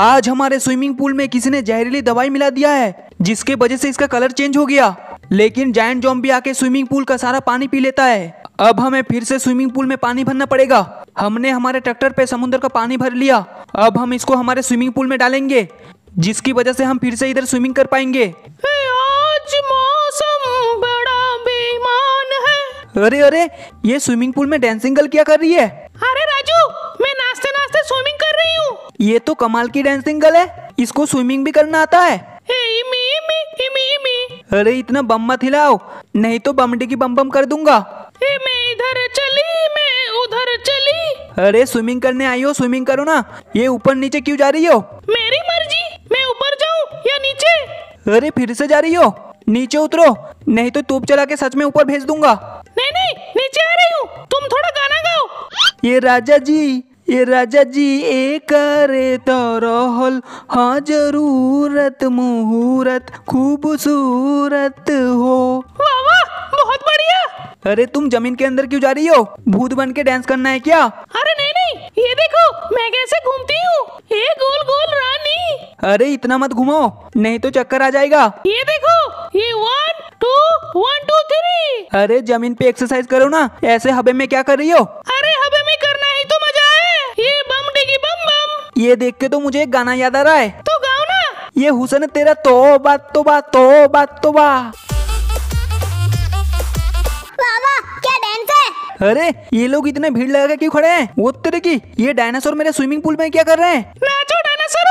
आज हमारे swimming pool में किसी ने जहरीली दवाई मिला दिया है जिसके वजह से इसका कलर चेंज हो गया, लेकिन जायंट ज़ॉम्बी आके स्विमिंग पूल का सारा पानी पी लेता है। अब हमें फिर से स्विमिंग पूल में पानी भरना पड़ेगा। हमने हमारे ट्रैक्टर पे समुद्र का पानी भर लिया, अब हम इसको हमारे स्विमिंग पूल में डालेंगे जिसकी वजह से हम फिर से इधर स्विमिंग कर पाएंगे। आज मौसम बड़ा बेईमान है। अरे अरे, ये स्विमिंग पूल में डांसिंग गर्ल क्या कर रही है? अरे राजू, मैं नाचते नाचते स्विमिंग कर रही हूँ। ये तो कमाल की डांसिंग गर्ल है, इसको स्विमिंग भी करना आता है। अरे इतना बम मत हिलाओ, नहीं तो बमडी की बम बम कर दूंगा। मैं उधर चली। अरे स्विमिंग करने आई हो, स्विमिंग करो ना, ये ऊपर नीचे क्यों जा रही हो? मेरी मर्जी, मैं ऊपर जाऊं या नीचे। अरे फिर से जा रही हो, नीचे उतरो नहीं तो तोप चला के सच में ऊपर भेज दूंगा। नहीं नहीं, नीचे आ रही हूँ, तुम थोड़ा गाना गाओ। ये राजा जी एक रे तरहल हाँ जरूरत मुहूर्त खूबसूरत हो। वाह वाह, बहुत बढ़िया। अरे तुम जमीन के अंदर क्यों जा रही हो? भूत बन के डांस करना है क्या? अरे नहीं नहीं, ये देखो मैं कैसे घूमती हूँ, ये गोल गोल रानी। अरे इतना मत घुमाओ नहीं तो चक्कर आ जाएगा। ये देखो, ये 1 2 1 2 3। अरे जमीन पे एक्सरसाइज करो ना, ऐसे हवे में क्या कर रही हो? अरे हवे में करना ही तो मजा है, ये बम डिगी बम बम। ये देख के तो मुझे एक गाना याद आ रहा है, तो गाओ ना। ये हुसन तेरा तौबा तौबा तौबा तौबा। बाबा क्या डांस है? अरे ये लोग इतने भीड़ लगा के क्यों खड़े हैं? वो तेरे की, ये डायनासोर मेरे स्विमिंग पूल में क्या कर रहे हैं? नाचो डायनासोर,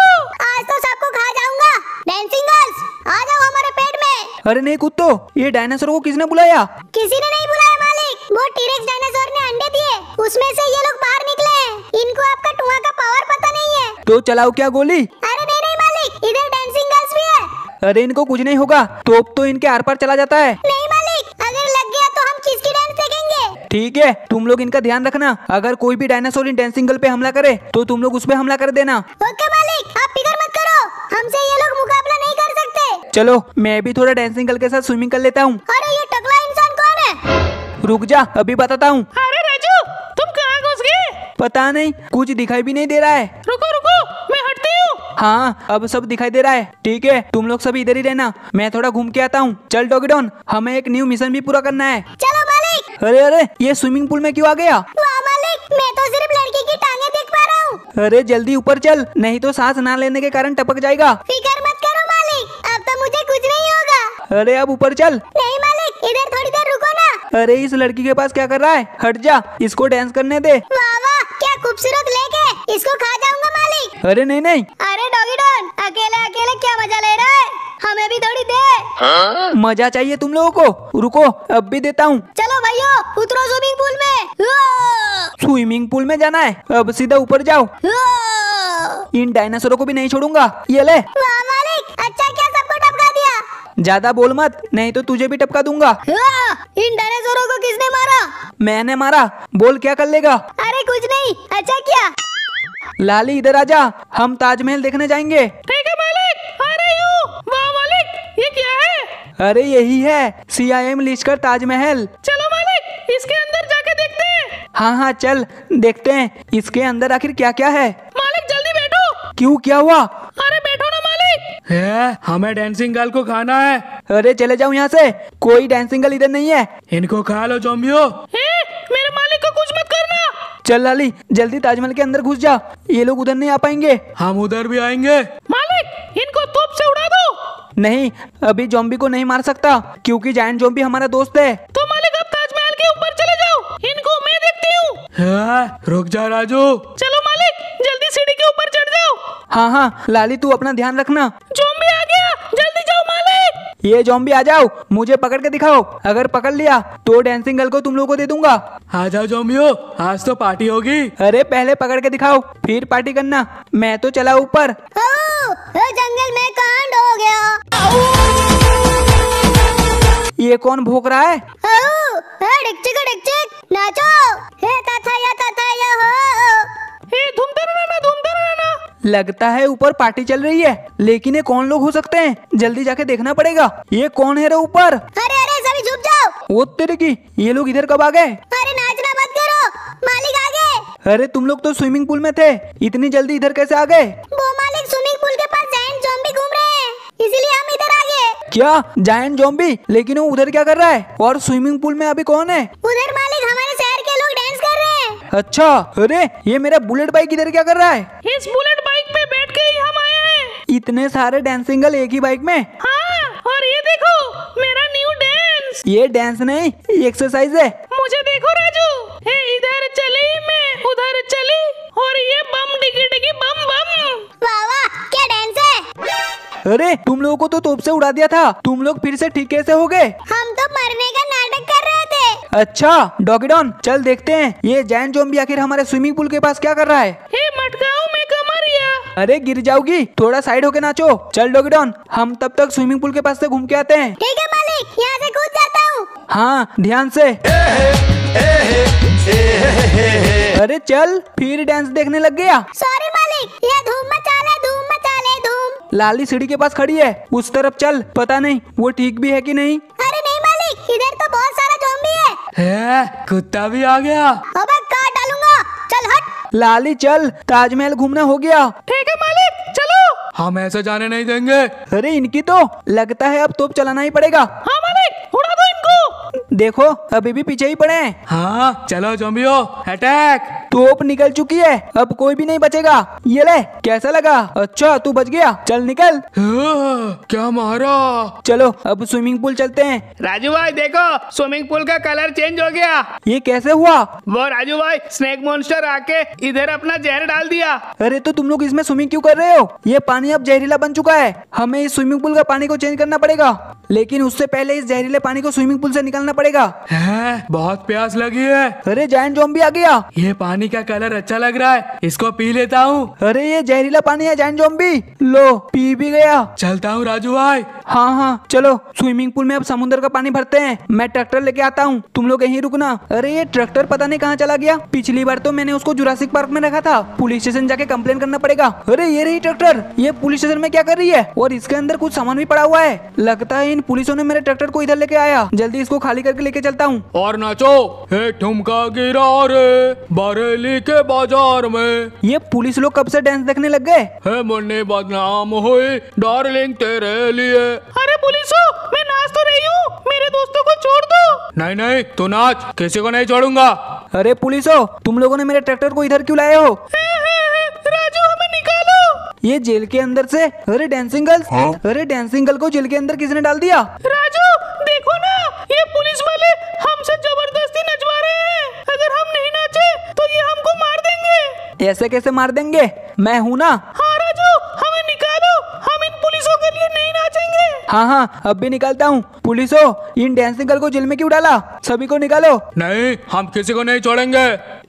आज तो सबको खा जाऊंगा। डांसिंग गर्ल्स आ जाओ हमारे पेट में। अरे नहीं कुत्तो, ये डायनासोर को किसने बुलाया? किसी ने नहीं बुलाया मालिक, वो टीरेक्स डायनासोर ने अंडे दिए, उसमें से ये लोग बाहर निकले हैं। इनको आपका टुआ का पावर पता नहीं है। तो चलाओ क्या गोली? अरे नहीं नहीं मालिक, इधर डांसिंग गर्ल्स भी है। अरे इनको कुछ नहीं होगा, तोप तो इनके आर पार चला जाता है। ठीक है, तुम लोग इनका ध्यान रखना, अगर कोई भी डायनासोर इन डांसिंग गर्ल पे हमला करे तो तुम लोग उस पे हमला कर देना। ओके मालिक, आप फिक्र मत करो, हमसे ये लोग मुकाबला नहीं कर सकते। चलो मैं भी थोड़ा डांसिंग गर्ल के साथ स्विमिंग कर लेता हूँ। अरे ये टकला इंसान कौन है? रुक जा, अभी बताता हूँ। अरे राजू, तुम कहाँ घुस गए? पता नहीं, कुछ दिखाई भी नहीं दे रहा है। रुको रुको, मैं हटती हूँ। हाँ, अब सब दिखाई दे रहा है। ठीक है, तुम लोग सब इधर ही रहना, मैं थोड़ा घूम के आता हूँ। चल डॉगी डॉन, हमें एक न्यू मिशन भी पूरा करना है। अरे अरे, ये स्विमिंग पूल में क्यों आ गया? वाह मालिक, मैं तो सिर्फ लड़की की टांगे देख पा रहा हूँ। अरे जल्दी ऊपर चल, नहीं तो सांस ना लेने के कारण टपक जाएगा। फिक्र मत करो मालिक, अब तो मुझे कुछ नहीं होगा। अरे अब ऊपर चल। नहीं मालिक, इधर थोड़ी देर रुको ना। अरे इस लड़की के पास क्या कर रहा है? हट जा, इसको डांस करने दे। वाह वाह, क्या खूबसूरत लेक है, इसको खा जाऊंगा मालिक। अरे नहीं नहीं। अरे डॉगी डॉन, अकेले अकेले क्या मजा ले रहा है, हमें भी थोड़ी दे। हाँ? मजा चाहिए तुम लोगों को? रुको, अब भी देता हूँ। चलो भाइयों, उतरो स्विमिंग पूल में। स्विमिंग पूल में जाना है, अब सीधा ऊपर जाओ। इन डायनासोरों को भी नहीं छोड़ूंगा। ये ले। वाह मालिक, अच्छा क्या सबको टपका दिया? ज्यादा बोल मत, नहीं तो तुझे भी टपका दूंगा। इन डायनासोरों को किसने मारा? मैंने मारा। बोल क्या कर लेगा? अरे कुछ नहीं। अच्छा क्या? लाली इधर आ जा, हम ताजमहल देखने जाएंगे। अरे यही है, CIM लिखकर ताजमहल। चलो मालिक, इसके अंदर जाके देखते हैं। हाँ हाँ चल, देखते हैं इसके अंदर आखिर क्या क्या है। मालिक जल्दी बैठो। क्यों, क्या हुआ? अरे बैठो ना मालिक। है, हमें डांसिंग गर्ल को खाना है। अरे चले जाओ यहाँ से, कोई डांसिंग गर्ल इधर नहीं है। इनको खा लो ज़ॉम्बियो। मेरे मालिक को कुछ मत करना। चल लाली, जल्दी ताजमहल के अंदर घुस जा, ये लोग उधर नहीं आ पाएंगे। हम उधर भी आएंगे। मालिक इनको तोप से उड़ा दो। नहीं, अभी ज़ॉम्बी को नहीं मार सकता क्योंकि जायंट ज़ॉम्बी हमारा दोस्त है। तो मालिक अब ताजमहल के ऊपर चले जाओ, इनको मैं देखती हूँ। रुक जा राजू। चलो मालिक, जल्दी सीढ़ी के ऊपर चढ़ जाओ। हाँ हाँ लाली, तू अपना ध्यान रखना। ज़ॉम्बी आ गया, जल्दी जाओ मालिक। ये ज़ॉम्बी आ जाओ, मुझे पकड़ के दिखाओ, अगर पकड़ लिया तो डांसिंग गर्ल को तुम लोगों को दे दूंगा। आ जाओ ज़ॉम्बियो, आज तो पार्टी होगी। अरे पहले पकड़ के दिखाओ, फिर पार्टी करना। मैं तो चला ऊपर। जंगल में कांड हो गया। ये कौन भौंक रहा है? नाचो हो। लगता है ऊपर पार्टी चल रही है, लेकिन ये कौन लोग हो सकते हैं? जल्दी जाके देखना पड़ेगा। ये कौन है रे ऊपर? अरे अरे सभी झुक जाओ। वो तेरे की, ये लोग इधर कब आ गए? अरे नाचना मत करो, मालिक आ गए। अरे तुम लोग तो स्विमिंग पूल में थे, इतनी जल्दी इधर कैसे आ गए? वो मालिक इसीलिए हम इधर आ गए। क्या जायंट ज़ॉम्बी? लेकिन वो उधर क्या कर रहा है? और स्विमिंग पूल में अभी कौन है? उधर मालिक हमारे शहर के लोग डांस कर रहे हैं। अच्छा, अरे ये मेरा बुलेट बाइक इधर क्या कर रहा है? इस बुलेट बाइक पे बैठ के ही हम आए हैं। इतने सारे डांसिंग गर्ल एक ही बाइक में? हाँ, और ये देखो मेरा न्यू डांस। ये डांस नहीं, ये एक्सरसाइज है। मुझे देखो राजू, इधर चली मैं उधर चली और ये बम डिगी डिगी बम बम। वाह वाह क्या डांस है। अरे तुम लोगों को तो तोप से उड़ा दिया था, तुम लोग फिर से ठीक कैसे हो गए? हम तो मरने का नाटक कर रहे थे। अच्छा डॉगी डॉन, चल देखते हैं ये जायंट ज़ॉम्बी आखिर हमारे स्विमिंग पूल के पास क्या कर रहा है। हे मटकाओ मैं कमरिया। अरे गिर जाओगी, थोड़ा साइड होके नाचो। चल डॉगी डॉन, हम तब तक स्विमिंग पूल के पास से घूम के आते हैं। ठीक है मालिक, यहाँ से कूद जाता हूँ। हाँ ध्यान से। अरे चल, फिर डांस देखने लग गया। सॉरी मालिक, ये धूम मचा ले धूम मचा ले धूम। लाली सीढ़ी के पास खड़ी है, उस तरफ चल, पता नहीं वो ठीक भी है कि नहीं। अरे नहीं मालिक, इधर तो बहुत सारा ज़ॉम्बी है। कुत्ता भी आ गया। अबे काट डालूंगा, चल हट। लाली चल, ताजमहल घूमना हो गया। ठीक है मालिक, चलो। हम ऐसे जाने नहीं देंगे। अरे इनकी तो लगता है अब तोप चलाना ही पड़ेगा। हाँ मालिक, उड़ा दो इनको। देखो अभी भी पीछे ही पड़े हैं। हाँ चलो ज़ॉम्बियो, अटैक। तोप निकल चुकी है, अब कोई भी नहीं बचेगा। ये ले, कैसा लगा? अच्छा तू बच गया, चल निकल। क्या मारा। चलो अब स्विमिंग पूल चलते हैं। राजू भाई देखो, स्विमिंग पूल का कलर चेंज हो गया। ये कैसे हुआ? वो राजू भाई स्नेक मॉन्स्टर आके इधर अपना जहर डाल दिया। अरे तो तुम लोग इसमें स्विमिंग क्यों कर रहे हो? ये पानी अब जहरीला बन चुका है, हमें इस स्विमिंग पूल का पानी को चेंज करना पड़ेगा। लेकिन उससे पहले इस जहरीले पानी को स्विमिंग पूल से निकालना पड़ेगा। है, बहुत प्यास लगी है। अरे जायंट ज़ॉम्बी आ गया। ये पानी का कलर अच्छा लग रहा है, इसको पी लेता हूँ। अरे ये जहरीला पानी है जायंट ज़ॉम्बी, लो पी भी गया। चलता हूँ राजू भाई। हाँ हाँ चलो, स्विमिंग पूल में अब समुद्र का पानी भरते हैं। मैं ट्रैक्टर लेके आता हूँ, तुम लोग यहीं रुकना। अरे ये ट्रैक्टर पता नहीं कहाँ चला गया। पिछली बार तो मैंने उसको जुरासिक पार्क में रखा था, पुलिस स्टेशन जाके कंप्लेन करना पड़ेगा। अरे ये रही ट्रैक्टर, ये पुलिस स्टेशन में क्या कर रही है? और इसके अंदर कुछ सामान भी पड़ा हुआ है। लगता है इन पुलिसों ने मेरे ट्रैक्टर को इधर लेके आया। जल्दी इसको खाली करके लेके चलता हूँ। और नाचो। हे ठुमका गिरा रे बरेली के बाजार में। ये पुलिस लोग कब से डांस देखने लग गए? हे मुन्नी बदनाम हुई डार्लिंग तेरे लिए। अरे पुलिसों, मैं नाच तो रही हूँ, मेरे दोस्तों को छोड़ दो। नहीं नहीं तू नाच, किसी को नहीं छोड़ूंगा। अरे पुलिसों, तुम लोगों ने मेरे ट्रैक्टर को इधर क्यों लाए हो? राजू हमें निकालो, ये जेल के अंदर से। अरे डांसिंग गर्ल, हाँ? अरे डांसिंग गर्ल को जेल के अंदर किसने डाल दिया? राजू देखो ना, ये पुलिस वाले हमसे जबरदस्ती नचवा रहे हैं। अगर हम नहीं नाचे तो ये हमको मार देंगे। ऐसे कैसे मार देंगे, मैं हूँ ना। हाँ राजू हमें निकालो, हम इन पुलिसों के लिए नहीं नाचेंगे। हाँ हाँ अब भी निकालता हूँ। पुलिसों, इन डांसिंग गर्ल को जेल में क्यों डाला? सभी को निकालो। नहीं, हम किसी को नहीं छोड़ेंगे।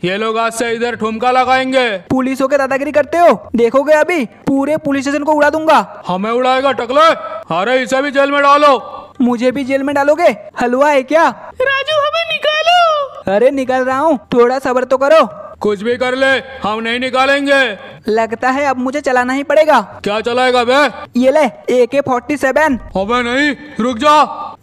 ये लोग आज से इधर ठुमका लगाएंगे। पुलिसों के दादागिरी करते हो, देखोगे अभी पूरे पुलिस स्टेशन को उड़ा दूंगा। हमें उड़ाएगा टकले? अरे इसे भी जेल में डालो। मुझे भी जेल में डालोगे, हलवा है क्या? राजू हमें निकालो। अरे निकाल रहा हूँ, थोड़ा सब्र तो करो। कुछ भी कर ले, हम नहीं निकालेंगे। लगता है अब मुझे चलाना ही पड़ेगा। क्या चलाएगा बे? ये ले AK-47। अबे नहीं, रुक जा।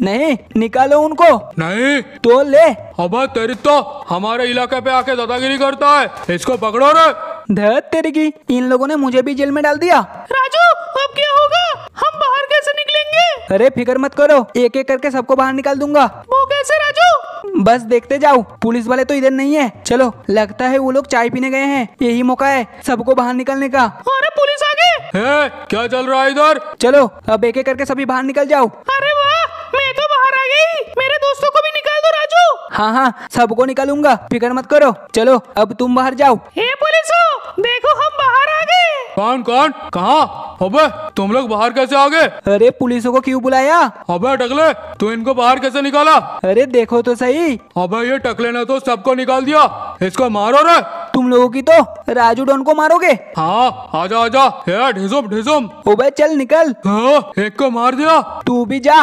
नहीं, निकालो उनको। नहीं तो ले। अबे तेरी तो हमारे इलाके पे आके दादागिरी करता है, इसको पकड़ो रे। धत तेरी की, इन लोगों ने मुझे भी जेल में डाल दिया। राजू अब क्या होगा, हम बाहर कैसे निकलेंगे? अरे फिक्र मत करो, एक एक करके सबको बाहर निकाल दूंगा। वो कैसे राजू? बस देखते जाओ, पुलिस वाले तो इधर नहीं है। चलो, लगता है वो लोग चाय पीने गए हैं, यही मौका है सबको बाहर निकलने का। अरे पुलिस आ गई। क्या चल रहा है इधर? चलो अब एक एक करके सभी बाहर निकल जाओ। अरे वाह, मैं तो बाहर आ गई, मेरे दोस्तों को भी निकाल दो राजू। हाँ हाँ सबको निकालूंगा, फिक्र मत करो। चलो अब तुम बाहर जाओ। हे पुलिसों, देखो हम बाहर आ गए। कौन कौन कहाँ? अबे तुम लोग बाहर कैसे आ गए? अरे पुलिसों को क्यों बुलाया? अबे टकले, तू इनको बाहर कैसे निकाला? अरे देखो तो सही। अबे ये टकले ने तो सबको निकाल दिया, इसको मारो रे। तुम लोगों की तो राजू डॉन को मारोगे? हाँ आजा आजा, ये ढिसुम ढिसुम। ओबे चल निकल। हाँ, एक को मार दिया। तू भी जा।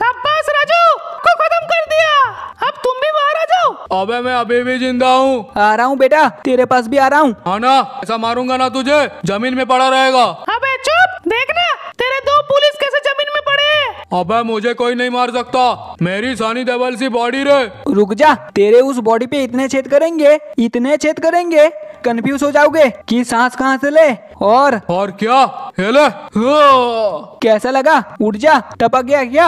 शाबाश राजू को खत्म कर दिया, अब तुम भी बाहर आ जाओ। अबे मैं अभी भी जिंदा हूँ। आ रहा हूँ बेटा, तेरे पास भी आ रहा हूँ। हाँ ना, ऐसा मारूंगा ना तुझे, जमीन में पड़ा रहेगा। अबे चुप, देखना तेरे दो पुलिस कैसे जमीन में पड़े हैं। अबे मुझे कोई नहीं मार सकता, मेरी सनी देओल सी बॉडी रे। रुक जा, तेरे उस बॉडी पे इतने छेद करेंगे कंफ्यूज हो जाओगे कि सांस कहाँ से ले। और क्या हेले, कैसा लगा? उठ जा, टपक गया क्या?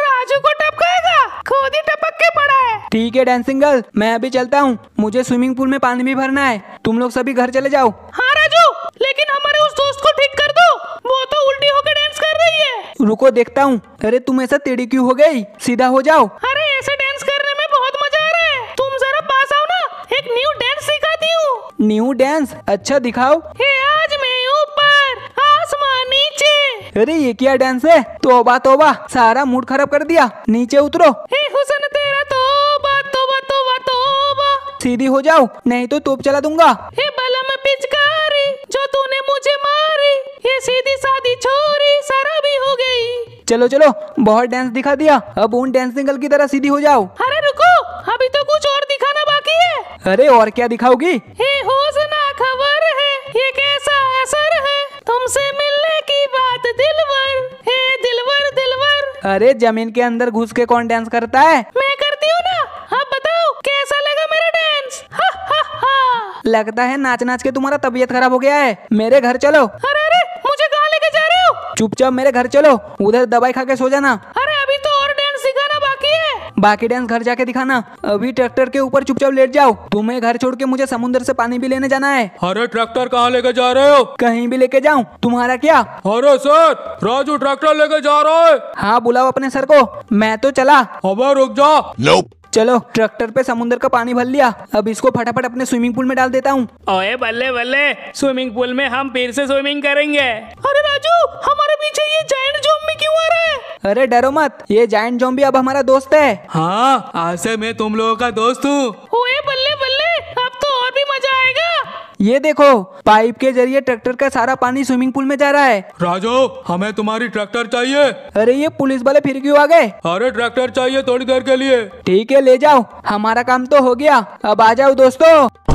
राजू को टपकाएगा, खुद ही टपक के पड़ा है। ठीक है डांसिंग गर्ल, मैं अभी चलता हूँ, मुझे स्विमिंग पूल में पानी भी भरना है, तुम लोग सभी घर चले जाओ। हाँ राजू, लेकिन हमारे उस दोस्त को ठीक कर दो, वो तो उल्टी होकर डांस कर रही है। रुको देखता हूँ। अरे तुम ऐसा टेढ़ी क्यों हो गई, सीधा हो जाओ। अरे ऐसे डांस करने में बहुत मजा आ रहा है, तुम जरा पास आओ ना, एक न्यू डांस सिखाती हूँ। New dance? अच्छा दिखाओ। आज मैं ऊपर आसमान नीचे। अरे ये क्या डांस है, तोबा तोबा, सारा मूड खराब कर दिया, नीचे उतरो। हुसन तेरा तोबा तोबा तोबा तोबा। सीधी हो जाओ नहीं तो तोप चला दूंगा। बलम पिचकारी जो तूने मुझे मारी, ये सीधी सादी छोरी सारा भी हो गई। चलो चलो, बहुत डांस दिखा दिया, अब उन डांसिंग गर्ल की तरह सीधी हो जाओ। अरे रुको, अभी तो कुछ और दिखाना बाकी है। अरे और क्या दिखाओगी? हुसना खबर है ये कैसा असर है, तुमसे मिलने की बात दिलवर है दिलवर दिलवर। अरे जमीन के अंदर घुस के कौन डांस करता है? मैं करती हूँ ना। आप बताओ कैसा लगा मेरा डांस? हा, हा, हा। लगता है नाच नाच के तुम्हारा तबीयत खराब हो गया है, मेरे घर चलो। अरे मुझे कहाँ लेके जा रहे हो? चुपचाप मेरे घर चलो, उधर दवाई खा के सो जाना। अरे अभी तो और डांस सिखाना बाकी है। बाकी डांस घर जाके दिखाना, अभी ट्रैक्टर के ऊपर चुपचाप लेट जाओ। तुम्हें घर छोड़ के मुझे समुद्र से पानी भी लेने जाना है। अरे ट्रैक्टर कहाँ लेके जा रहे हो? कहीं भी लेके जाऊँ, तुम्हारा क्या। अरे सर, राजू ट्रैक्टर लेके जा रहा है। हाँ बुलाओ अपने सर को, मैं तो चला। अबे रुक जा। चलो ट्रैक्टर पे समुद्र का पानी भर लिया, अब इसको फटाफट अपने स्विमिंग पूल में डाल देता हूँ। ओए बल्ले बल्ले, स्विमिंग पूल में हम फिर से स्विमिंग करेंगे। अरे राजू, हमारे पीछे ये जायंट ज़ॉम्बी क्यों आ रहा है? अरे डरो मत, ये जायंट ज़ॉम्बी अब हमारा दोस्त है। हाँ, आज से मैं तुम लोगों का दोस्त हूँ। ओए बल्ले बल्ले, अब तो और भी मजा आएगा। ये देखो, पाइप के जरिए ट्रैक्टर का सारा पानी स्विमिंग पूल में जा रहा है। राजू, हमें तुम्हारी ट्रैक्टर चाहिए। अरे ये पुलिस वाले फिर क्यों आ गए? अरे ट्रैक्टर चाहिए थोड़ी देर के लिए। ठीक है ले जाओ, हमारा काम तो हो गया, अब आ जाओ दोस्तों।